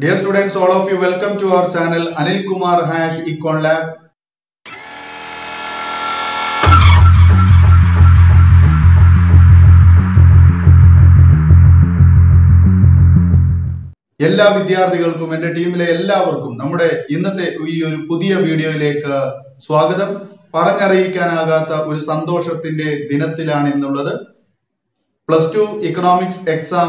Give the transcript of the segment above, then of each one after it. Dear students, all of you, welcome to our channel Anil Kumar Econlab. എല്ലാ വിദ്യാർത്ഥികൾക്കും എൻ്റെ ടീമിലെ എല്ലാവർക്കും നമ്മുടെ ഇന്നത്തെ ഈ ഒരു പുതിയ വീഡിയോയിലേക്ക് സ്വാഗതം. പറഞ്ഞറിയിക്കാനാകാത്ത ഒരു സന്തോഷത്തിന്റെ ദിനത്തിലാണ് ഇന്നുള്ളത്. പ്ലസ് ടു ഇക്കണോമിക്സ് എക്സാം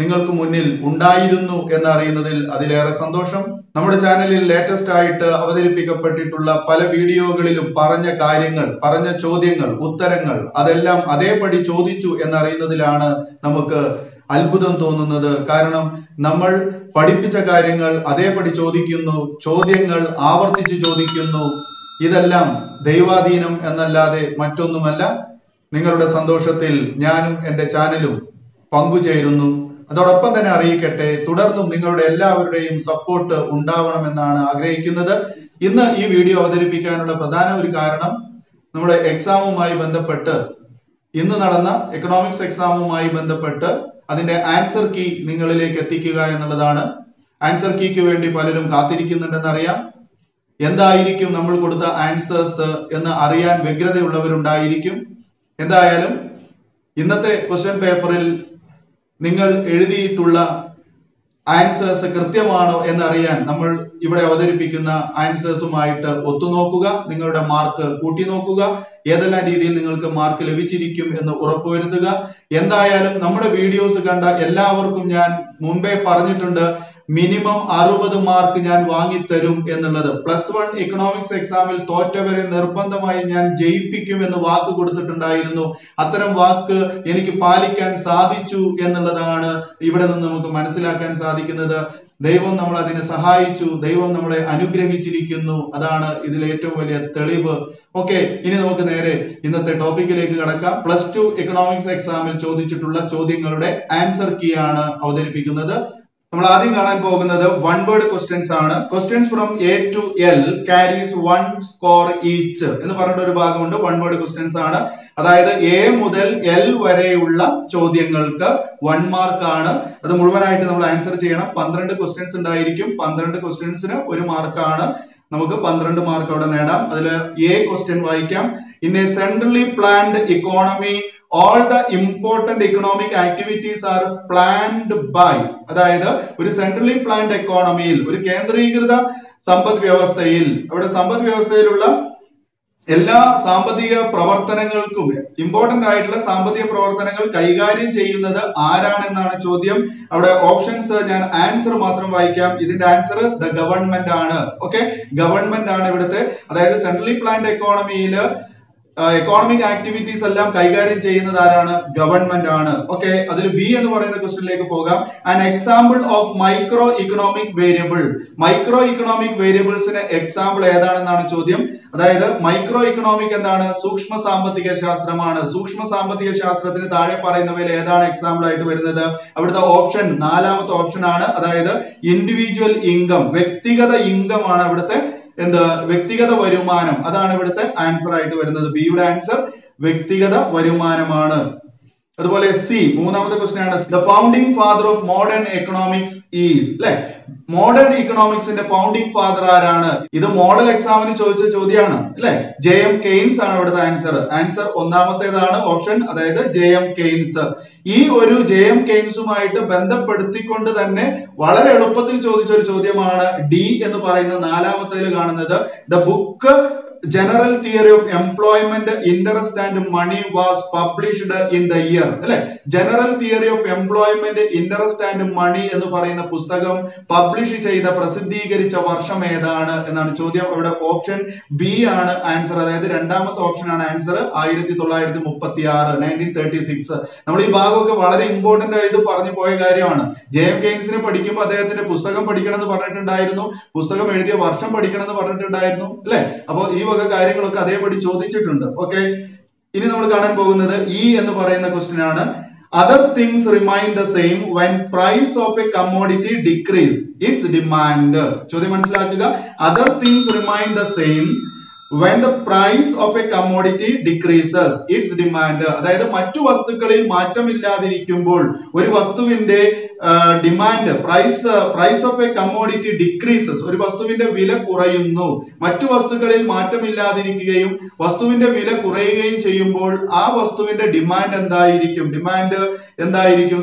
നിങ്ങൾക്ക് മുന്നിൽ ഉണ്ടായിരുന്നു എന്നറിയുന്നതിൽ അതിലേറെ സന്തോഷം. നമ്മുടെ ചാനലിൽ ലേറ്റസ്റ്റ് ആയിട്ട് അവതരിപ്പിക്കപ്പെട്ടിട്ടുള്ള പല വീഡിയോകളിലും പറഞ്ഞ കാര്യങ്ങൾ, പറഞ്ഞ ചോദ്യങ്ങൾ, ഉത്തരങ്ങൾ അതെല്ലാം അതേപടി ചോദിച്ചു എന്നറിയുന്നതിലാണ് നമുക്ക് അത്ഭുതം തോന്നുന്നത്. കാരണം നമ്മൾ പഠിപ്പിച്ച കാര്യങ്ങൾ അതേപടി ചോദിക്കുന്നു, ചോദ്യങ്ങൾ ആവർത്തിച്ച് ചോദിക്കുന്നു. ഇതെല്ലാം ദൈവാധീനം എന്നല്ലാതെ മറ്റൊന്നുമല്ല. നിങ്ങളുടെ സന്തോഷത്തിൽ ഞാനും എൻ്റെ ചാനലും പങ്കുചേരുന്നു. അതോടൊപ്പം തന്നെ അറിയിക്കട്ടെ, തുടർന്നും നിങ്ങളുടെ എല്ലാവരുടെയും സപ്പോർട്ട് ഉണ്ടാവണമെന്നാണ് ആഗ്രഹിക്കുന്നത്. ഇന്ന് ഈ വീഡിയോ അവതരിപ്പിക്കാനുള്ള പ്രധാന ഒരു കാരണം നമ്മുടെ എക്സാമുമായി ബന്ധപ്പെട്ട്, ഇന്ന് നടന്ന എക്കണോമിക്സ് എക്സാമുമായി ബന്ധപ്പെട്ട് അതിന്റെ ആൻസർ കീ നിങ്ങളിലേക്ക് എത്തിക്കുക എന്നുള്ളതാണ്. ആൻസർ കീക്ക് വേണ്ടി പലരും കാത്തിരിക്കുന്നുണ്ടെന്നറിയാം. എന്തായിരിക്കും നമ്മൾ കൊടുത്ത ആൻസേഴ്സ് എന്ന് അറിയാൻ വ്യഗ്രതയുള്ളവരുണ്ടായിരിക്കും. എന്തായാലും ഇന്നത്തെ ക്വസ്റ്റ്യൻ പേപ്പറിൽ നിങ്ങൾ എഴുതിയിട്ടുള്ള ആൻസേഴ്സ് കൃത്യമാണോ എന്നറിയാൻ നമ്മൾ ഇവിടെ അവതരിപ്പിക്കുന്ന ആൻസേഴ്സുമായിട്ട് ഒത്തുനോക്കുക, നിങ്ങളുടെ മാർക്ക് കൂട്ടി നോക്കുക, ഏതെല്ലാം രീതിയിൽ നിങ്ങൾക്ക് മാർക്ക് ലഭിച്ചിരിക്കും എന്ന് ഉറപ്പുവരുത്തുക. എന്തായാലും നമ്മുടെ വീഡിയോസ് കണ്ട എല്ലാവർക്കും ഞാൻ മുമ്പേ പറഞ്ഞിട്ടുണ്ട്, മിനിമം 60 മാർക്ക് ഞാൻ വാങ്ങിത്തരും എന്നുള്ളത്. പ്ലസ് വൺ ഇക്കണോമിക്സ് എക്സാമിൽ തോറ്റവരെ നിർബന്ധമായി ഞാൻ ജയിപ്പിക്കും എന്ന് വാക്ക് കൊടുത്തിട്ടുണ്ടായിരുന്നു. അത്തരം വാക്ക് എനിക്ക് പാലിക്കാൻ സാധിച്ചു എന്നുള്ളതാണ് ഇവിടെ നിന്ന് നമുക്ക് മനസ്സിലാക്കാൻ സാധിക്കുന്നത്. ദൈവം നമ്മൾ അതിനെ സഹായിച്ചു, ദൈവം നമ്മളെ അനുഗ്രഹിച്ചിരിക്കുന്നു. അതാണ് ഇതിലെ ഏറ്റവും വലിയ തെളിവ്. ഓക്കെ, ഇനി നമുക്ക് നേരെ ഇന്നത്തെ ടോപ്പിക്കിലേക്ക് കടക്കാം. പ്ലസ് ടു ഇക്കണോമിക്സ് എക്സാമിൽ ചോദിച്ചിട്ടുള്ള ചോദ്യങ്ങളുടെ ആൻസർ കീ ആണ് അവതരിപ്പിക്കുന്നത്. നമ്മൾ ആദ്യം കാണാൻ പോകുന്നത് വൺ വേർഡ് ക്വസ്റ്റ്യൻസ് ആണ്. Questions from A to L carries one score each എന്ന് പറഞ്ഞിട്ട് ഒരു ഭാഗമുണ്ട്. വൺ വേർഡ് ക്വസ്റ്റ്യൻസ് ആണ്. അതായത് എ മുതൽ എൽ വരെയുള്ള ചോദ്യങ്ങൾക്ക് 1 മാർക്ക് ആണ്. അത് മുഴുവനായിട്ട് നമ്മൾ ആൻസർ ചെയ്യണം. 12 ക്വസ്റ്റ്യൻസ് ഉണ്ടായിരിക്കും. 12 ക്വസ്റ്റ്യൻസിന് 1 മാർക്കാണ്. നമുക്ക് 12 മാർക്ക് അവിടെ നേടാം. അതിൽ എ ക്വസ്റ്റ്യൻ വായിക്കാം. In a centrally planned economy all the important economic activities are planned by, അതായത് ഒരു സെൻട്രലി പ്ലാൻഡ് എക്കോണമിയിൽ, ഒരു കേന്ദ്രീകൃത സമ്പദ് വ്യവസ്ഥയിൽ, അവിടെ സമ്പദ് വ്യവസ്ഥയിലുള്ള എല്ലാ സാമ്പത്തിക പ്രവർത്തനങ്ങൾക്കും ഇമ്പോർട്ടന്റ് ആയിട്ടുള്ള സാമ്പത്തിക പ്രവർത്തനങ്ങൾ കൈകാര്യം ചെയ്യുന്നത് ആരാണെന്നാണ് ചോദ്യം. അവിടെ ഓപ്ഷൻസ് ഞാൻ ആൻസർ മാത്രം വായിക്കാം. ഇതിന്റെ ആൻസർ ദ ഗവൺമെന്റ് ആണ്. ഓക്കെ, ഗവൺമെന്റ് ആണ് ഇവിടുത്തെ. അതായത് സെൻട്രലി പ്ലാൻഡ് എക്കോണമിയിൽ എക്കോണമിക് ആക്ടിവിറ്റീസ് എല്ലാം കൈകാര്യം ചെയ്യുന്നത് ആരാണ്? ഗവൺമെന്റ് ആണ്. ഓക്കെ, അതിൽ ബി എന്ന് പറയുന്ന ക്വസ്റ്റ്യനിലേക്ക് പോകാം. An example of micro economic variable, micro economic വേരിയബിൾസിന് എക്സാമ്പിൾ ഏതാണെന്നാണ് ചോദ്യം. അതായത് മൈക്രോ ഇക്കണോമിക് എന്താണ്? സൂക്ഷ്മ സാമ്പത്തിക ശാസ്ത്രമാണ്. സൂക്ഷ്മ സാമ്പത്തിക ശാസ്ത്രത്തിന് താഴെ പറയുന്നവയിൽ ഏതാണ് എക്സാമ്പിൾ ആയിട്ട് വരുന്നത്? അവിടുത്തെ ഓപ്ഷൻ 4-മത്തെ ഓപ്ഷൻ ആണ്. അതായത് ഇൻഡിവിജ്വൽ ഇൻകം, വ്യക്തിഗത ഇൻകം ആണ് ഇവിടുത്തെ വ്യക്തിഗത വരുമാനം. അതാണ് ഇവിടുത്തെ ആൻസർ ആയിട്ട് വരുന്നത്. ബിയുടെ ആൻസർ വ്യക്തിഗത വരുമാനമാണ്. അതുപോലെ സി, 3-മത്തെ ക്വസ്റ്റ്യൻ ആണ്. The founding father of modern economics is, അല്ലെ, മോഡേൺ ഇക്കണോമിക്സിന്റെ ഫൗണ്ടിംഗ് ഫാദർ ആരാണ്? ഇത് മോഡൽ എക്സാമിന് ചോദിച്ച ചോദ്യമാണ്, അല്ലെ. ജെ.എം. കെയ്ൻസ് ആണ് ഇവിടുത്തെ ആൻസർ. Answer 1-മത്തേതാണ് option. അതായത് ജെ.എം. കെയ്ൻസ്. ഈ ഒരു ജെ.എം. കെയ്ൻസുമായിട്ട് ബന്ധപ്പെടുത്തിക്കൊണ്ട് തന്നെ വളരെ എളുപ്പത്തിൽ ചോദിച്ച ഒരു ചോദ്യമാണ് ഡി എന്ന് പറയുന്ന 4-മത്തേൽ കാണുന്നത്. The book general theory of employment interest and money was published in the year, അല്ലെ. General theory of employment interest and money എന്ന് പറയുന്ന പുസ്തകം പബ്ലിഷ് ചെയ്ത, പ്രസിദ്ധീകരിച്ച വർഷം ഏതാണ് എന്നാണ് ചോദ്യം. അവിടെ ഓപ്ഷൻ ബി ആണ് ആൻസർ. അതായത് 2-മത്തെ ഓപ്ഷൻ ആണ് ആൻസർ. 1936, 1936. നമ്മൾ ഈ ഭാഗമൊക്കെ വളരെ ഇമ്പോർട്ടന്റ് ആയത് പറഞ്ഞു പോയ കാര്യമാണ്. ജെ.എം. കെയ്ൻസിനെ പഠിക്കുമ്പോൾ അദ്ദേഹത്തിന്റെ പുസ്തകം പഠിക്കണം എന്ന് പറഞ്ഞിട്ടുണ്ടായിരുന്നു, പുസ്തകം എഴുതിയ വർഷം പഠിക്കണം എന്ന് പറഞ്ഞിട്ടുണ്ടായിരുന്നു, അല്ലെ. അപ്പൊ ഈ കാര്യങ്ങളൊക്കെ അതേപടി ചോദിച്ചിട്ടുണ്ട്. ഓക്കെ, ഇനി നമ്മൾ കാണാൻ പോകുന്നത് E എന്ന് പറയുന്ന ക്വസ്റ്റ്യൻ ആണ്. Other things remain the same when price of a commodity decrease its demand. ചോദ്യം മനസ്സിലാക്കുക. Other things remain the same when the price of a commodity decreases its demand. അതായത് മറ്റു വസ്തുക്കളിൽ മാറ്റമില്ലാതിരിക്കുമ്പോൾ ഒരു വസ്തുവിന്റെ demand price of a commodity decreases, ഒരു വസ്തുവിന്റെ വില കുറയുന്നു. മറ്റു വസ്തുക്കളിൽ മാറ്റമില്ലാതിരിക്കുകയും വസ്തുവിന്റെ വില കുറയുകയും ചെയ്യുമ്പോൾ ആ വസ്തുവിന്റെ ഡിമാൻഡ് എന്തായിരിക്കും?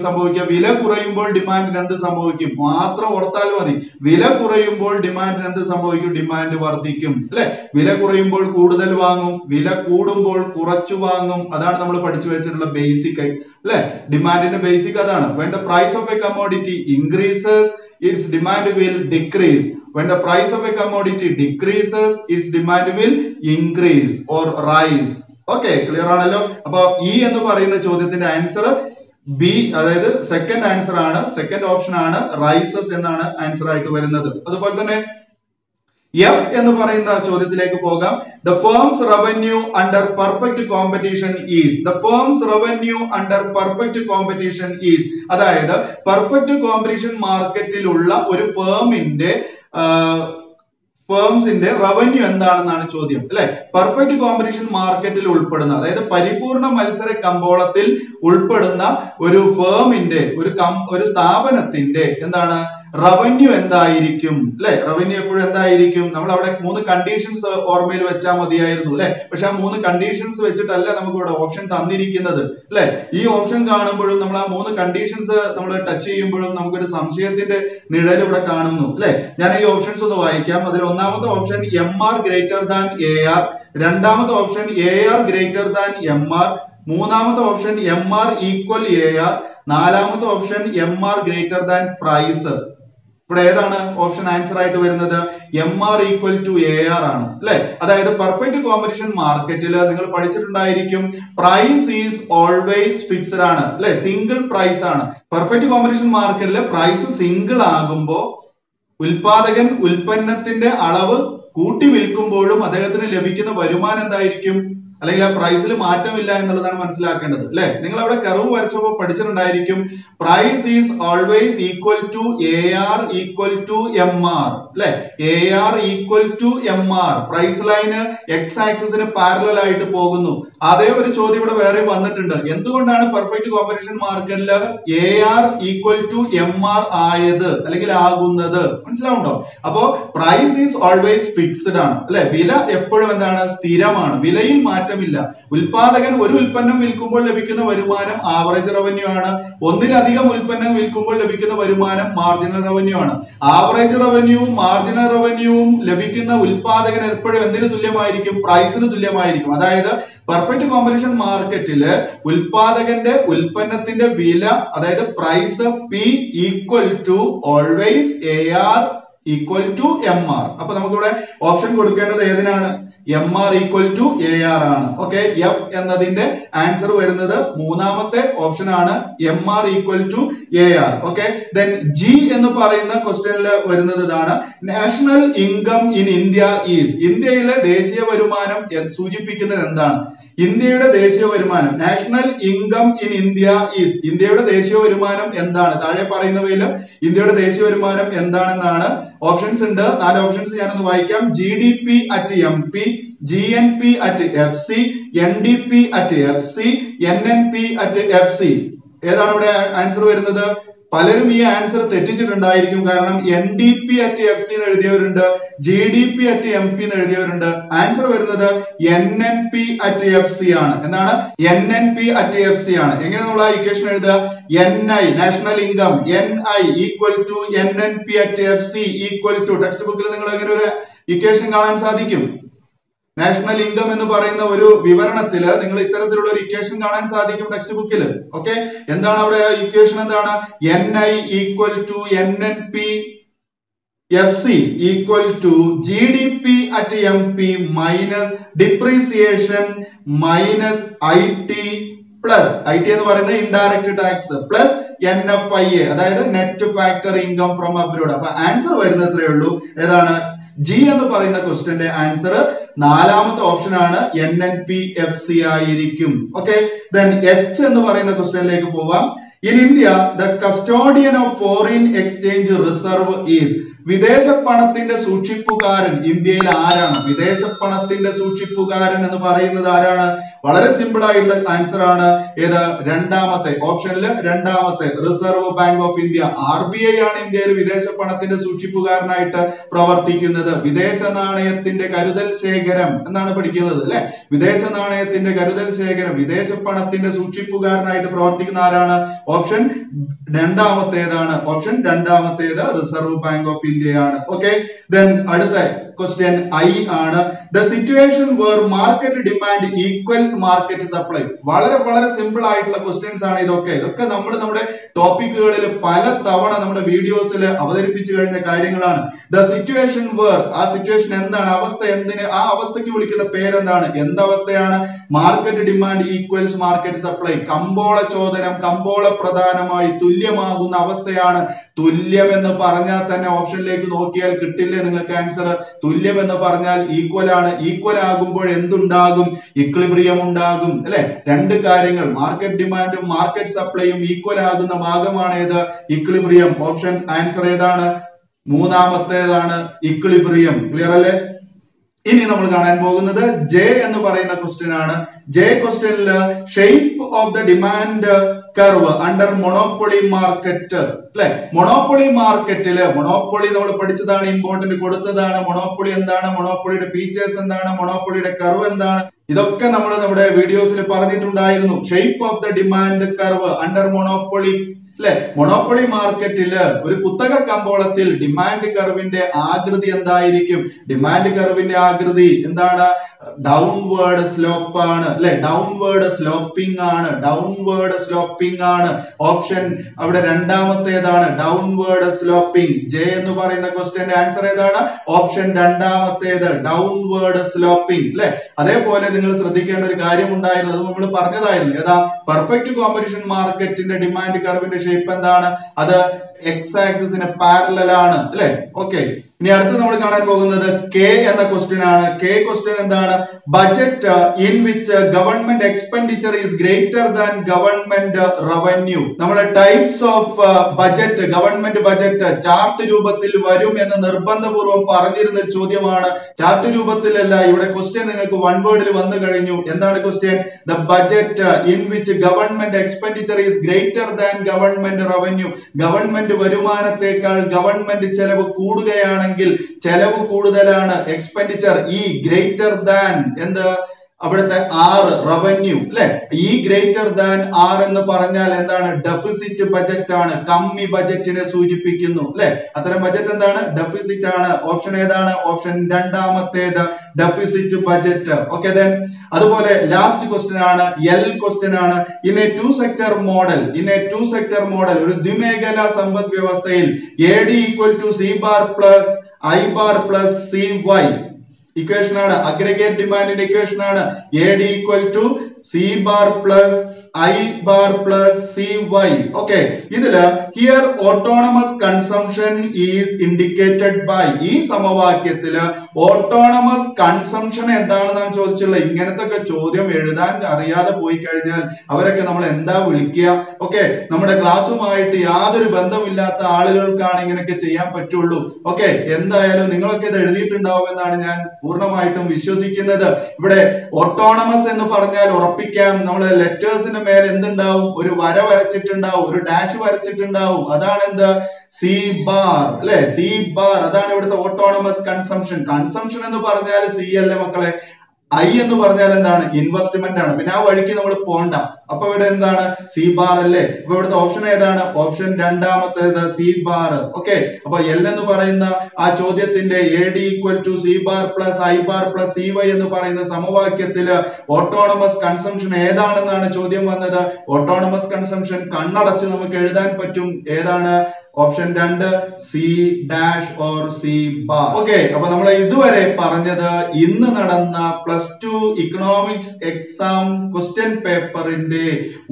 സംഭവിക്കുക വില കുറയുമ്പോൾ ഡിമാൻഡിന് എന്ത് സംഭവിക്കും? മാത്രം ഓർത്താൽ മതി, വില കുറയുമ്പോൾ ഡിമാൻഡിന് എന്ത് സംഭവിക്കും? ഡിമാൻഡ് വർദ്ധിക്കും അല്ലെ. വില കുറയുമ്പോൾ കൂടുതൽ വാങ്ങും, വില കൂടുമ്പോൾ കുറച്ചു വാങ്ങും. അതാണ് നമ്മൾ പഠിച്ചു വെച്ചിട്ടുള്ള ബേസിക് അല്ലെ, ഡിമാൻഡിന്റെ ബേസിക് അതാണ്. When the price of a commodity increases, its demand will decrease. When the price of a commodity decreases, its demand will increase or rise. Okay, clear ആണല്ലോ. അപ്പൊ E എന്ന് പറയുന്ന ചോദ്യത്തിന്റെ ആൻസർ ബി, അതായത് second answer ആണ്, second option ആണ് rises എന്നാണ് answer ആയിട്ട് വരുന്നത്. അതുപോലെ തന്നെ F എന്ന് പറയുന്ന ചോദ്യത്തിലേക്ക് പോകാം. The firm's revenue under perfect competition is. The firm's revenue under perfect competition is. അതായത് പെർഫെക്റ്റ് കോമ്പറ്റീഷൻ മാർക്കറ്റിലുള്ള ഒരു ഫേംസിന്റെ റവന്യൂ എന്താണെന്നാണ് ചോദ്യം അല്ലെ. പെർഫെക്റ്റ് കോമ്പറ്റീഷൻ മാർക്കറ്റിൽ ഉൾപ്പെടുന്ന, അതായത് പരിപൂർണ മത്സര കമ്പോളത്തിൽ ഉൾപ്പെടുന്ന ഒരു ഫേമിന്റെ ഒരു സ്ഥാപനത്തിന്റെ എന്താണ് റവന്യൂ എന്തായിരിക്കും അല്ലെ. റവന്യൂ എപ്പോഴും എന്തായിരിക്കും? നമ്മൾ അവിടെ മൂന്ന് കണ്ടീഷൻസ് ഓർമ്മയിൽ വെച്ചാൽ മതിയായിരുന്നു അല്ലെ. പക്ഷെ ആ മൂന്ന് കണ്ടീഷൻസ് വെച്ചിട്ടല്ല നമുക്ക് ഇവിടെ ഓപ്ഷൻ തന്നിരിക്കുന്നത് അല്ലെ. ഈ ഓപ്ഷൻ കാണുമ്പോഴും നമ്മൾ ആ മൂന്ന് കണ്ടീഷൻസ് നമ്മൾ ടച്ച് ചെയ്യുമ്പോഴും നമുക്കൊരു സംശയത്തിന്റെ നിഴൽ ഇവിടെ കാണുന്നു അല്ലെ. ഞാൻ ഈ ഓപ്ഷൻസ് ഒന്ന് വായിക്കാം. അതിൽ ഒന്നാമത്തെ option MR greater than AR, രണ്ടാമത്തെ option AR greater than MR, മൂന്നാമത്തെ ഓപ്ഷൻ MR ഈക്വൽ AR, നാലാമത്തെ option MR greater than price. ഇവിടെ ഏതാണ് ഓപ്ഷൻ ആൻസർ ആയിട്ട് വരുന്നത്? MR ഈക്വൽ ടു AR ആണ് അല്ലെ. അതായത് പെർഫെക്റ്റ് കോമ്പറ്റീഷൻ മാർക്കറ്റിൽ നിങ്ങൾ പഠിച്ചിട്ടുണ്ടായിരിക്കും പ്രൈസ് ഈസ് ഓൾവേസ് ഫിക്സഡ് ആണ് അല്ലെ, സിംഗിൾ പ്രൈസ് ആണ്. പെർഫെക്റ്റ് കോമ്പറ്റീഷൻ മാർക്കറ്റിൽ പ്രൈസ് സിംഗിൾ ആകുമ്പോൾ ഉൽപാദകൻ ഉൽപ്പന്നത്തിന്റെ അളവ് കൂട്ടി വിൽക്കുമ്പോഴും അദ്ദേഹത്തിന് ലഭിക്കുന്ന വരുമാനം എന്തായിരിക്കും, അല്ലെങ്കിൽ ആ പ്രൈസിൽ മാറ്റമില്ല എന്നുള്ളതാണ് മനസ്സിലാക്കേണ്ടത് അല്ലെ. നിങ്ങൾ അവിടെ കർവ് വരച്ചപ്പോൾ പഠിച്ചിട്ടുണ്ടായിരിക്കും price is always equal to AR equal to MR അല്ലെ. AR equal to MR, price ലൈന് എക്സ് ആക്സിന് പാരലൽ ആയിട്ട് പോകുന്നു. അതേ ഒരു ചോദ്യം ഇവിടെ വേറെ വന്നിട്ടുണ്ട്, എന്തുകൊണ്ടാണ് പെർഫെക്റ്റ് കോമ്പറ്റീഷൻ മാർക്കറ്റിൽ AR ഈക്വൽ ടു MR ആയത് അല്ലെങ്കിൽ ആകുന്നത്? മനസ്സിലാവുണ്ടോ? അപ്പോ പ്രൈസ് ഈസ് ഓൾവേസ് ഫിക്സ്ഡ് ആണ് അല്ലെ, വില എപ്പോഴും എന്താണ് സ്ഥിരമാണ്, വിലയിൽ മാറ്റമില്ല. ഉൽപാദകൻ ഒരു ഉൽപ്പന്നം വിൽക്കുമ്പോൾ ലഭിക്കുന്ന വരുമാനം ആവറേജ് റവന്യൂ ആണ്, ഒന്നിലധികം ഉൽപ്പന്നം വിൽക്കുമ്പോൾ ലഭിക്കുന്ന വരുമാനം മാർജിനൽ റവന്യൂ ആണ്. ആവറേജ് റവന്യൂവും മാർജിനൽ റവന്യൂവും ലഭിക്കുന്ന ഉൽപാദകൻ എപ്പോഴും എന്തിനു തുല്യമായിരിക്കും? പ്രൈസിന് തുല്യമായിരിക്കും. അതായത് പെർഫെക്റ്റ് കോമ്പറ്റീഷൻ മാർക്കറ്റില് ഉൽപാദകന്റെ ഉൽപ്പന്നത്തിന്റെ വില, അതായത് price P equal to always AR equal to MR. അപ്പൊ നമുക്കിവിടെ ഓപ്ഷൻ കൊടുക്കേണ്ടത് ഏതിനാണ്? MR ഈക്വൽ ടു AR ആണ്. ഓക്കെ, F എന്നതിന്റെ ആൻസർ വരുന്നത് മൂന്നാമത്തെ ഓപ്ഷൻ ആണ്, MR equal to AR. Okay, then G എന്ന് പറയുന്ന ക്വസ്റ്റ്യനിൽ വരുന്നത് ഇതാണ്. National income in India is. ഇന്ത്യയിലെ ദേശീയ വരുമാനം സൂചിപ്പിക്കുന്നത് എന്താണ്? ഇന്ത്യയുടെ ദേശീയ വരുമാനം, national income in India is. ഇന്ത്യയുടെ ദേശീയ വരുമാനം എന്താണ്? താഴെ പറയുന്നവയിൽ ഇന്ത്യയുടെ ദേശീയ വരുമാനം എന്താണെന്നാണ് ഓപ്ഷൻസ് ഉണ്ട്. നാല് ഓപ്ഷൻസ് ഞാനൊന്ന് വായിക്കാം. GDP at MP, GNP at FC, NDP at FC, NNP at FC. ഏതാണ് ഇവിടെ ആൻസർ വരുന്നത്? പലരും ഈ ആൻസർ തെറ്റിച്ചിട്ടുണ്ടായിരിക്കും. കാരണം NDP at FC എന്ന് എഴുതിയവരുണ്ട്, GDP at MP എന്ന് എഴുതിയവരുണ്ട്. ആൻസർ വരുന്നത് NNP at FC ആണ്. എന്താണ്? NNP at FC ആണ്. എങ്ങനെ നമ്മൾ ആ ഇക്വേഷൻ എഴുതുക? NI national income NI equal to NNP at FC equal to. Text ബുക്കിൽ നിങ്ങൾ അങ്ങനെ ഒരു ഇക്വേഷൻ കാണാൻ സാധിക്കും. നാഷണൽ ഇൻകം എന്ന് പറയുന്ന ഒരു വിവരണത്തില് നിങ്ങൾ ഇത്തരത്തിലുള്ള ഒരു ഇക്വേഷൻ കാണാൻ സാധിക്കും ടെക്സ്റ്റ് ബുക്കിൽ. ഓക്കെ, എന്താണ് അവിടെ ഇക്വേഷൻ? എന്താണ്? NI equal to NNP FC equal to GDP at MP minus depreciation minus IT plus IT എന്ന് പറയുന്ന ഇൻഡയറക്ട് ടാക്സ് പ്ലസ് NFIA, അതായത് net factor income from abroad. അപ്പൊ ആൻസർ വരുന്നത്രേ ഉള്ളൂ. ഏതാണ്? G എന്ന് പറയുന്ന ക്വസ്റ്റ്യന്റെ ആൻസർ നാലാമത്തെ ഓപ്ഷൻ ആണ് NNPFC ആയിരിക്കും. ഓക്കേ, then H എന്ന് പറയുന്ന ക്വസ്റ്റ്യനിലേക്ക് പോവാം. In India, the custodian of foreign exchange reserve is വിദേശ പണത്തിന്റെ സൂക്ഷിപ്പുകാരൻ ഇന്ത്യയിൽ ആരാണ്? വിദേശ പണത്തിന്റെ സൂക്ഷിപ്പുകാരൻ എന്ന് പറയുന്നത് ആരാണ്? വളരെ സിമ്പിൾ ആയിട്ടുള്ള ആൻസർ ആണ് ഏത്? രണ്ടാമത്തെ ഓപ്ഷനില് രണ്ടാമത്തെ reserve bank of India RBI ആണ് ഇന്ത്യയിൽ വിദേശ പണത്തിന്റെ സൂക്ഷിപ്പുകാരനായിട്ട് പ്രവർത്തിക്കുന്നത്. വിദേശ നാണയത്തിന്റെ കരുതൽ ശേഖരം എന്നാണ് പഠിക്കുന്നത് അല്ലെ? വിദേശ നാണയത്തിന്റെ കരുതൽ ശേഖരം വിദേശ പണത്തിന്റെ സൂക്ഷിപ്പുകാരനായിട്ട് പ്രവർത്തിക്കുന്ന ആരാണ്? ഓപ്ഷൻ രണ്ടാമത്തേതാണ്, ഓപ്ഷൻ രണ്ടാമത്തേത് റിസർവ് ബാങ്ക് ഓഫ് ഇന്ത്യ ആണ്. ഓക്കെ, ദെൻ അടുത്ത ക്വസ്റ്റ്യൻ I ആണ്. The situation where market demand equals market supply. വളരെ വളരെ സിമ്പിൾ ആയിട്ടുള്ള ക്വസ്റ്റ്യൻസ് ആണ് ഇതൊക്കെ. ഇതൊക്കെ നമ്മൾ നമ്മുടെ ടോപ്പിക്കുകളിൽ പല തവണ നമ്മുടെ വീഡിയോസിൽ അവതരിപ്പിച്ചു കഴിഞ്ഞ കാര്യങ്ങളാണ്. ദ സിറ്റുവേഷൻ വേർ, ആ സിറ്റുവേഷൻ എന്താണ്, അവസ്ഥ എന്തിന്, ആ അവസ്ഥയ്ക്ക് വിളിക്കുന്ന പേരെന്താണ്, എന്തവസ്ഥയാണ്? Market demand equals market supply. കമ്പോള ചോദനം കമ്പോള പ്രധാനമായി തുല്യമാകുന്ന അവസ്ഥയാണ്. തുല്യം എന്ന് പറഞ്ഞാൽ തന്നെ ഓപ്ഷനിലേക്ക് നോക്കിയാൽ കിട്ടില്ലേ നിങ്ങൾക്ക് ആൻസർ? തുല്യം എന്ന് പറഞ്ഞാൽ ഈക്വൽ ആണ്. ഈക്വൽ ആകുമ്പോൾ എന്തുണ്ടാകും? ഇക്വിലിബ്രിയം ഉണ്ടാകും അല്ലെ? രണ്ട് കാര്യങ്ങൾ, മാർക്കറ്റ് ഡിമാൻഡും മാർക്കറ്റ് സപ്ലൈയും ഈക്വൽ ആകുന്ന ഭാഗമാണ് ഏത്? ഇക്വിലിബ്രിയം. ഓപ്ഷൻ ആൻസർ ഏതാണ്? മൂന്നാമത്തേതാണ് ഇക്വിലിബ്രിയം. ക്ലിയർ അല്ലേ? ഇനി നമ്മൾ കാണാൻ പോകുന്നത് J എന്ന് പറയുന്ന ക്വസ്റ്റ്യൻ ആണ്. J ക്വസ്റ്റ്യനിൽ shape of the demand curve under monopoly market അല്ലെ? മൊണോപ്പൊളി മാർക്കറ്റില് മൊണോപ്പൊളി നമ്മൾ പഠിച്ചതാണ്, ഇമ്പോർട്ടന്റ് കൊടുത്തതാണ്. മൊണോപ്പൊളി എന്താണ്, മൊണോപ്പൊളിയുടെ ഫീച്ചേഴ്സ് എന്താണ്, മൊണോപ്പൊളിയുടെ കർവ് എന്താണ്, ഇതൊക്കെ നമ്മൾ നമ്മുടെ വീഡിയോസിൽ പറഞ്ഞിട്ടുണ്ടായിരുന്നു. Shape of the demand curve under monopoly അല്ലെ? മൊണോപ്പൊളി മാർക്കറ്റില് ഒരു കുത്തക കമ്പോളത്തിൽ ഡിമാൻഡ് കർവിന്റെ ആകൃതി എന്തായിരിക്കും? ഡിമാൻഡ് കർവിന്റെ ആകൃതി എന്താണ്? ഡൗൺവേർഡ് സ്ലോപ്പ് ആണ് അല്ലെ? ഡൗൺവേർഡ് സ്ലോപ്പിംഗ് ആണ്, ഡൗൺവേർഡ് സ്ലോപ്പിംഗ് ആണ്. ഓപ്ഷൻ അവിടെ രണ്ടാമത്തേതാണ് ഡൗൺവേർഡ് സ്ലോപ്പിംഗ്. J എന്ന് പറയുന്ന ക്വസ്റ്റ്യന്റെ ആൻസർ ഏതാണ്? ഓപ്ഷൻ രണ്ടാമത്തേത് ഡൗൺവേർഡ് സ്ലോപ്പിംഗ് അല്ലെ? അതേപോലെ നിങ്ങൾ ശ്രദ്ധിക്കേണ്ട ഒരു കാര്യം ഉണ്ടായിരുന്നു, അത് നമ്മൾ പറഞ്ഞതായിരുന്നു. ഏതാ? പെർഫെക്റ്റ് കോമ്പറ്റീഷൻ മാർക്കറ്റിന്റെ ഡിമാൻഡ് കർവിന്റെ ഷേപ്പ് എന്താണ്? അത് X ആക്സിസിന് പാരലൽ ആണ് അല്ലെ? ഓക്കെ, ഇനി അടുത്ത് നമ്മൾ കാണാൻ പോകുന്നത് K എന്ന ക്വസ്റ്റ്യൻ ആണ്. K ക്വസ്റ്റ്യൻ എന്താണ്? Budget in which government expenditure is greater than government revenue. നമ്മുടെ types of budget, government budget chart രൂപത്തിൽ വരും എന്ന് നിർബന്ധപൂർവ്വം പറഞ്ഞിരുന്ന ചോദ്യമാണ്. ചാർട്ട് രൂപത്തിലല്ല, ഇവിടെ ക്വസ്റ്റ്യൻ നിങ്ങൾക്ക് വൺ വേർഡിൽ വന്നു കഴിഞ്ഞു. എന്താണ് question? The budget in which government expenditure is greater than government revenue. Government വരുമാനത്തെക്കാൾ ഗവൺമെന്റ് ചെലവ് കൂടുകയാണ്, ചെലവ് കൂടുതലാണ്. എക്സ്പെൻഡിച്ചർ ഈ ഗ്രേറ്റർ ദാൻ എന്ത്, അവിടുത്തെ R റവന്യൂ അല്ലെ? ഈ ഗ്രേറ്റർ ദാൻ R എന്ന് പറഞ്ഞാൽ എന്താണ്? ഡെഫിസിറ്റ് ബജറ്റ് ആണ്, കമ്മി ബജറ്റിനെ സൂചിപ്പിക്കുന്നു അല്ലെ? അത്തരം ബജറ്റ് എന്താണ്? ഡെഫിസിറ്റ് ആണ്. ഓപ്ഷൻ ഏതാണ്? ഓപ്ഷൻ രണ്ടാമത്തേത് ഡെഫിസിറ്റ് ബജറ്റ്. ഓക്കെ, ദെൻ അതുപോലെ ലാസ്റ്റ് ക്വസ്റ്റ്യൻ ആണ് L ക്വസ്റ്റ്യൻ ആണ്. In a two sector model, in a two sector model ഒരു ദ്വിമേഖലാ സമ്പദ് വ്യവസ്ഥയിൽ AD equal to C bar plus I bar plus CY equation ആണ്. aggregate demand equation ആണ്. AD equal to C bar plus I bar plus CY. okay, ഇതില് here autonomous consumption is indicated by, ഈ സമവാക്യത്തില് autonomous consumption എന്താണെന്നാണ് ചോദിച്ചുള്ളത്. ഇങ്ങനത്തെ ചോദ്യം എഴുതാൻ അറിയാതെ പോയി കഴിഞ്ഞാൽ അവരൊക്കെ നമ്മൾ എന്താ വിളിക്കുക? ഓക്കെ, നമ്മുടെ ക്ലാസ്സുമായിട്ട് യാതൊരു ബന്ധമില്ലാത്ത ആളുകൾക്കാണ് ഇങ്ങനെയൊക്കെ ചെയ്യാൻ പറ്റുള്ളൂ. ഓക്കെ, എന്തായാലും നിങ്ങളൊക്കെ ഇത് എഴുതിയിട്ടുണ്ടാവുമെന്നാണ് ഞാൻ പൂർണ്ണമായിട്ടും വിശ്വസിക്കുന്നത്. ഇവിടെ ഓട്ടോണമസ് എന്ന് പറഞ്ഞാൽ ഉറപ്പിക്കാം, നമ്മൾ ലെറ്റേഴ്സിന് മേൽ എന്തുണ്ടാവും? ഒരു വര വരച്ചിട്ടുണ്ടാവും, ഒരു ഡാഷ് വരച്ചിട്ടുണ്ടാവും. അതാണ് എന്ത്? C bar അല്ലെ? C bar അതാണ് ഇവിടുത്തെ ഓട്ടോണമസ് കൺസംഷൻ. കൺസംഷൻ എന്ന് പറഞ്ഞാൽ C അല്ലേ മക്കളെ? I എന്ന് പറഞ്ഞാൽ എന്താണ്? ഇൻവെസ്റ്റ്മെന്റ് ആണ്. പിന്നെ ആ വഴിക്ക് നമ്മൾ പോണ്ട. അപ്പൊ ഇവിടെ എന്താണ്? C bar അല്ലേ? അപ്പൊ ഇവിടുത്തെ ഓപ്ഷൻ ഏതാണ്? ഓപ്ഷൻ രണ്ടാമത്തേത് C bar. ഓക്കെ, അപ്പൊ L എന്ന് പറയുന്ന ആ ചോദ്യത്തിന്റെ AD equal to C bar plus I bar plus CY എന്ന് പറയുന്ന സമവാക്യത്തില് ഓട്ടോണമസ് കൺസംഷൻ ഏതാണെന്നാണ് ചോദ്യം വന്നത്. ഓട്ടോണമസ് കൺസംഷൻ കണ്ണടച്ച് നമുക്ക് എഴുതാൻ പറ്റും. ഏതാണ്? ഓപ്ഷൻ രണ്ട് C dash or C bar. Okay, അപ്പൊ നമ്മൾ ഇതുവരെ പറഞ്ഞത് ഇന്ന് നടന്ന +2 ഇക്കണോമിക്സ് എക്സാം ക്വസ്റ്റ്യൻ പേപ്പറിന്റെ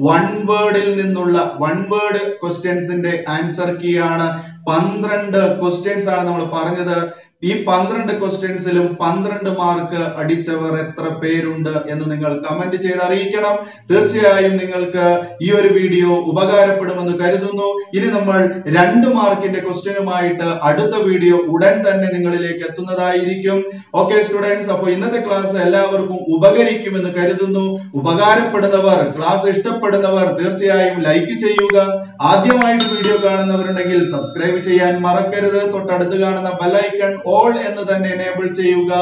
വൺ വേർഡിൽ നിന്നുള്ള വൺ വേർഡ് ക്വസ്റ്റ്യൻസിന്റെ ആൻസർ കീ ആണ്. 12 ക്വസ്റ്റ്യൻസ് ആണ് നമ്മൾ പറഞ്ഞത്. ഈ 12 ക്വസ്റ്റ്യൻസിലും 12 മാർക്ക് അടിച്ചവർ എത്ര പേരുണ്ട് എന്ന് നിങ്ങൾ കമന്റ് ചെയ്ത് അറിയിക്കണം. തീർച്ചയായും നിങ്ങൾക്ക് ഈ ഒരു വീഡിയോ ഉപകാരപ്പെടുമെന്ന് കരുതുന്നു. ഇനി നമ്മൾ 2 മാർക്കിന്റെ ക്വസ്റ്റ്യനുമായിട്ട് അടുത്ത വീഡിയോ ഉടൻ തന്നെ നിങ്ങളിലേക്ക് എത്തുന്നതായിരിക്കും. ഓക്കെ സ്റ്റുഡൻസ്, അപ്പോൾ ഇന്നത്തെ ക്ലാസ് എല്ലാവർക്കും ഉപകരിക്കുമെന്ന് കരുതുന്നു. ഉപകാരപ്പെടുന്നവർ, ക്ലാസ് ഇഷ്ടപ്പെടുന്നവർ തീർച്ചയായും ലൈക്ക് ചെയ്യുക. ആദ്യമായിട്ട് വീഡിയോ കാണുന്നവരുണ്ടെങ്കിൽ സബ്സ്ക്രൈബ് ചെയ്യാൻ മറക്കരുത്. തൊട്ടടുത്ത് കാണുന്ന ബെൽ ഐക്കൺ ഓൾ എന്ന് തന്നെ എനേബിൾ ചെയ്യുക.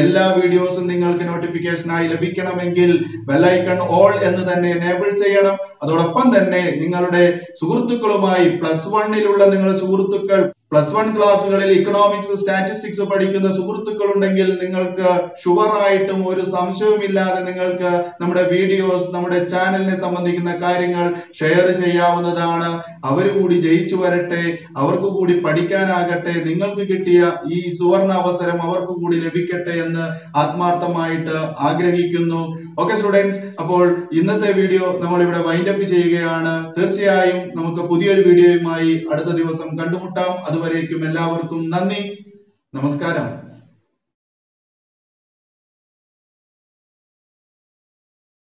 എല്ലാ വീഡിയോസും നിങ്ങൾക്ക് നോട്ടിഫിക്കേഷനായി ലഭിക്കണമെങ്കിൽ ബെൽ ഐക്കൺ ഓൾ എന്ന് തന്നെ എനേബിൾ ചെയ്യണം. അതോടൊപ്പം തന്നെ നിങ്ങളുടെ സുഹൃത്തുക്കളുമായി +1 നിങ്ങളുടെ സുഹൃത്തുക്കൾ +1 ക്ലാസ്സുകളിൽ ഇക്കണോമിക്സ്, സ്റ്റാറ്റിസ്റ്റിക്സ് പഠിക്കുന്ന സുഹൃത്തുക്കൾ ഉണ്ടെങ്കിൽ നിങ്ങൾക്ക് ഷുവറായിട്ടും ഒരു സംശയവുമില്ലാതെ നിങ്ങൾക്ക് നമ്മുടെ വീഡിയോസ്, നമ്മുടെ ചാനലിനെ സംബന്ധിക്കുന്ന കാര്യങ്ങൾ ഷെയർ ചെയ്യാവുന്നതാണ്. അവർ കൂടി ജയിച്ചു വരട്ടെ, അവർക്ക് കൂടി പഠിക്കാനാകട്ടെ, നിങ്ങൾക്ക് കിട്ടിയ ഈ സുവർണ അവസരം അവർക്ക് കൂടി ലഭിക്കട്ടെ എന്ന് ആത്മാർത്ഥമായിട്ട് ആഗ്രഹിക്കുന്നു. ഓക്കെ സ്റ്റുഡൻസ്, അപ്പോൾ ഇന്നത്തെ വീഡിയോ നമ്മൾ ഇവിടെ വൈൻഡപ്പ് ചെയ്യുകയാണ്. തീർച്ചയായും നമുക്ക് പുതിയൊരു വീഡിയോയുമായി അടുത്ത ദിവസം കണ്ടുമുട്ടാം. അതുവരേക്കും എല്ലാവർക്കും നന്ദി, നമസ്കാരം.